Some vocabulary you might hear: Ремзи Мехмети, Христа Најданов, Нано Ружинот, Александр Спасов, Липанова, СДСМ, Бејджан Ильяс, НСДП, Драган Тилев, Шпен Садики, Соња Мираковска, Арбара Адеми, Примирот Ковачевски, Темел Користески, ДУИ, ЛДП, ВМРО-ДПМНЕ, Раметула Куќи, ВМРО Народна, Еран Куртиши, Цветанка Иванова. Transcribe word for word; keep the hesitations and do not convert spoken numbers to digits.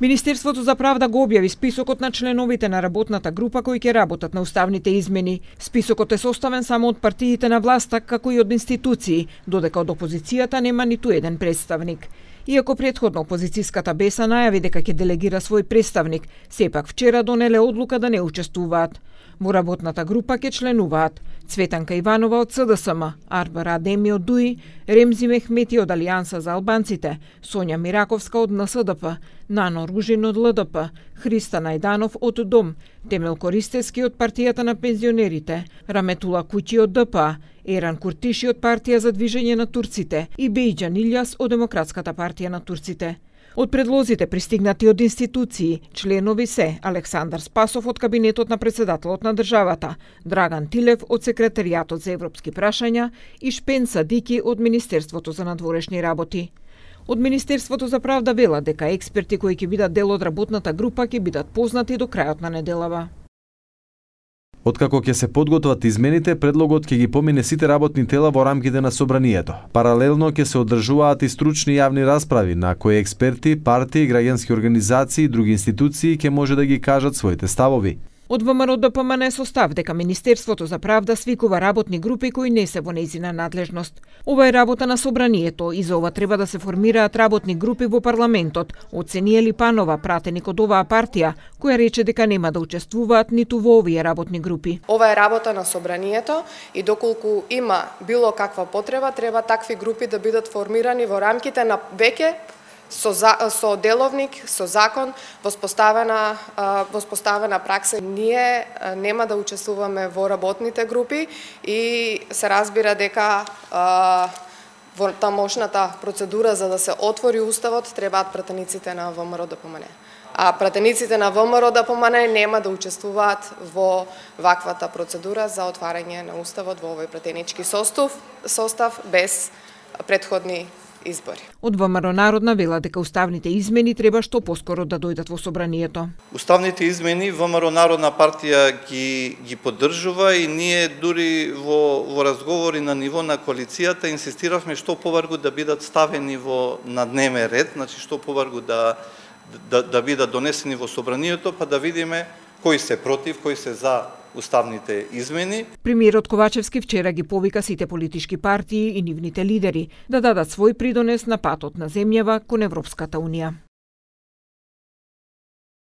Министерството за правда го објави списокот на членовите на работната група кои ќе работат на уставните измени. Списокот е составен само од партиите на власта, како и од институции, додека од опозицијата нема ниту еден представник. Иако претходно опозицијската беса најави дека ќе делегира свој представник, сепак вчера донеле одлука да не учествуваат. Во работната група ќе членуваат Цветанка Иванова од С Д С М, Арбара Адеми од Д У И, Ремзи Мехмети од Алијанса за албанците, Соња Мираковска од Н С Д П, Нано Ружинот од Л Д П, Христа Најданов од Дом, Темел Користески од партијата на пензионерите, Раметула Куќи од Д П, Еран Куртиши од партија за движење на турците и Бејджан Ильяс од Демократската партија на турците. Од предлозите пристигнати од институции, членови се Александр Спасов од кабинетот на председателот на државата, Драган Тилев од секретаријатот за европски прашања и Шпен Садики од Министерството за надворешни работи. Од Министерството за правда велат дека експерти кои ќе бидат дел од работната група ќе бидат познати до крајот на неделава. Откако ќе се подготват измените, предлогот ќе ги помине сите работни тела во рамките на собранието. Паралелно ќе се одржуваат и стручни јавни расправи на кои експерти, партии, граѓански организации и други институции ќе може да ги кажат своите ставови. Од ВМРО Д П М Н е состав дека Министерството за правда свикува работни групи кои не се во нејзина надлежност. Ова е работа на собранието и за ова треба да се формираат работни групи во парламентот, оцени Липанова, пратеник од оваа партија, која рече дека нема да учествуваат ниту во овие работни групи. Ова е работа на собранието и доколку има било каква потреба, треба такви групи да бидат формирани во рамките на веќе со, за, со деловник, со закон, воспоставена, воспоставена пракса. Ние нема да учествуваме во работните групи и се разбира дека а, во тамошната процедура за да се отвори уставот требаат пратениците на ВМРО Д П М Н. А пратениците на ВМРО Д П М Н нема да учествуваат во ваквата процедура за отварање на уставот во овој пратенички состав, состав без претходни избори. Од ВМРО Народна вела дека уставните измени треба што поскоро да дојдат во собранието. Уставните измени ВМРО Народна партија ги ги поддржува и ние дури во во разговори на ниво на коалицијата инсистиравме што побрзо да бидат ставени во на дневен ред, значи што побрзо да, да да бидат донесени во собранието, па да видиме кои се против, кои се за уставните измени. Примирот Ковачевски вчера ги повика сите политички партии и нивните лидери да дадат свој придонес на патот на земјава кон Европската Унија.